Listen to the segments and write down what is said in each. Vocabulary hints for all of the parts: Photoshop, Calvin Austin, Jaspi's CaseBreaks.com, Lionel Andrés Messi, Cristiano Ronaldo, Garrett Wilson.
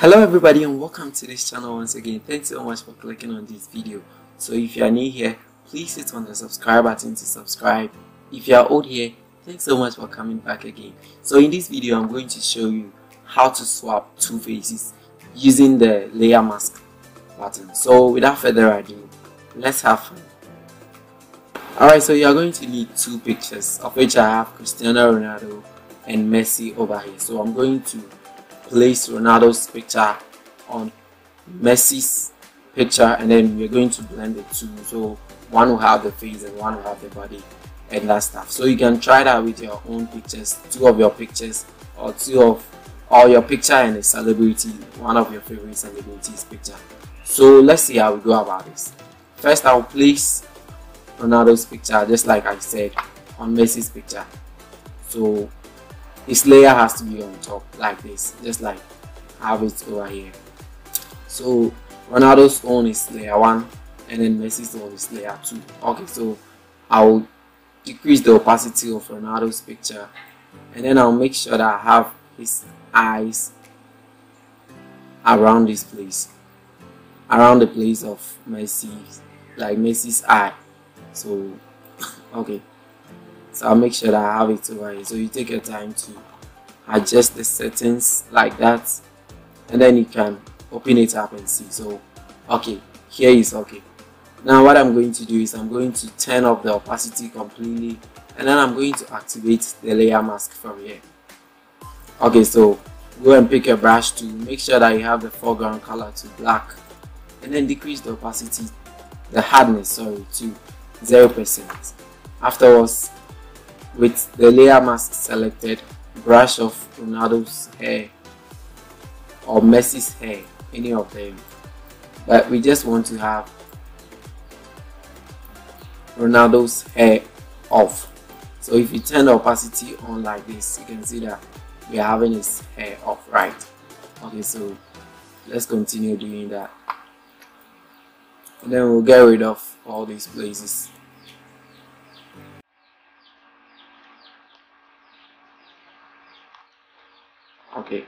Hello everybody and welcome to this channel once again. Thanks so much for clicking on this video. So if you are new here, please hit on the subscribe button to subscribe. If you are old here, thanks so much for coming back again. So in this video I'm going to show you how to swap two faces using the layer mask button. So without further ado, let's have fun. Alright, so you are going to need two pictures, of which I have Cristiano Ronaldo and Messi over here. So I'm going to place Ronaldo's picture on Messi's picture and then we're going to blend the two, so one will have the face and one will have the body and that stuff. So you can try that with your own pictures, two of your pictures or two of all your picture and a celebrity, one of your favorite celebrities picture. So let's see how we go about this. First I'll place Ronaldo's picture, just like I said, on Messi's picture. So this layer has to be on top like this, just like I have it over here. So Ronaldo's own is layer 1 and then Messi's own is layer 2. Okay, so I'll decrease the opacity of Ronaldo's picture and then I'll make sure that I have his eyes around this place, around the place of Messi's, like Messi's eye. So okay, so I'll make sure that I have it over here. So you take your time to adjust the settings like that and then you can open it up and see. So okay, here is okay. Now what I'm going to do is I'm going to turn off the opacity completely and then I'm going to activate the layer mask from here. Okay, so go and pick a brush to make sure that you have the foreground color to black and then decrease the opacity, the hardness, sorry, to 0%. Afterwards, with the layer mask selected, brush off Ronaldo's hair or Messi's hair, any of them, but we just want to have Ronaldo's hair off. So if you turn the opacity on like this, you can see that we are having his hair off, right? Okay, so let's continue doing that and then we'll get rid of all these places. Okay,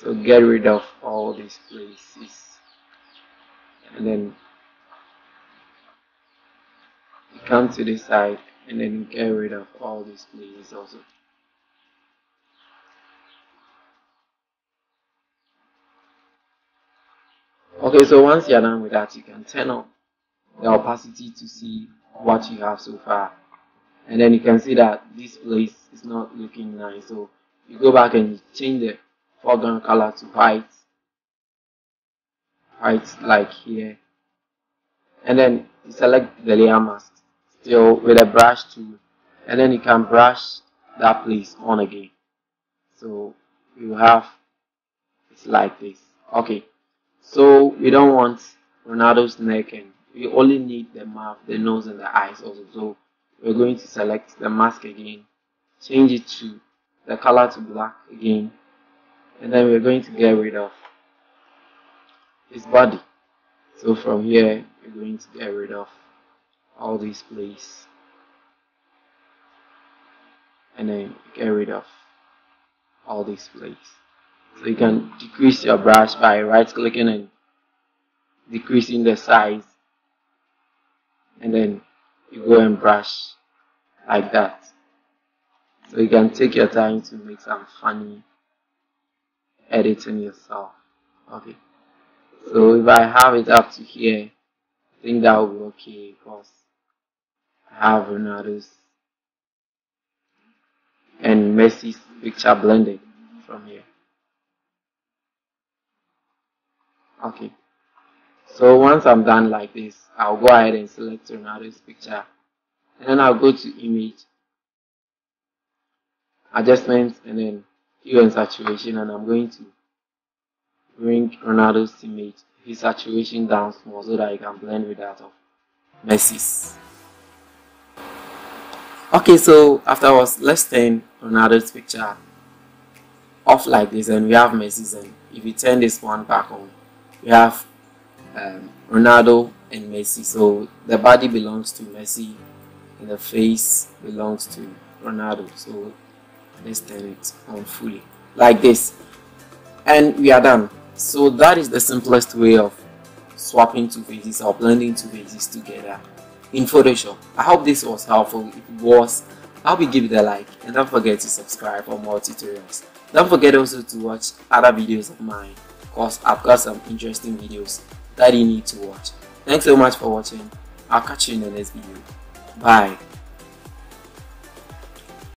so get rid of all these places and then you come to this side and then you get rid of all these places also. Okay, so once you're done with that, you can turn off the opacity to see what you have so far and then you can see that this place is not looking nice, so you go back and you change the foreground color to white like here and then you select the layer mask still with a brush tool and then you can brush that place on again, so you have it's like this. Okay, so we don't want Ronaldo's neck and we only need the mouth, the nose and the eyes also, so we're going to select the mask again, change it to the color to black again and then we're going to get rid of his body. So from here we're going to get rid of all these places and then get rid of all these places. So you can decrease your brush by right clicking and decreasing the size and then you go and brush like that. So you can take your time to make some funny editing yourself. Okay, so if I have it up to here, I think that will be okay because I have Ronaldo's and Messi's picture blended from here. Okay, so once I'm done like this, I'll go ahead and select Ronaldo's picture and then I'll go to image, adjustments and then hue and saturation and I'm going to bring Ronaldo's image, his saturation down small so that I can blend with that of Messi's. Okay, so afterwards let's turn Ronaldo's picture off like this and we have Messi's, and if you turn this one back on we have Ronaldo and Messi. So the body belongs to Messi and the face belongs to Ronaldo. So let's turn it on fully like this, and we are done. So that is the simplest way of swapping two pages or blending two pages together in Photoshop. I hope this was helpful. If it was, I hope you give it a like, and don't forget to subscribe for more tutorials. Don't forget also to watch other videos of mine, because I've got some interesting videos that you need to watch. Thanks so much for watching. I'll catch you in the next video. Bye.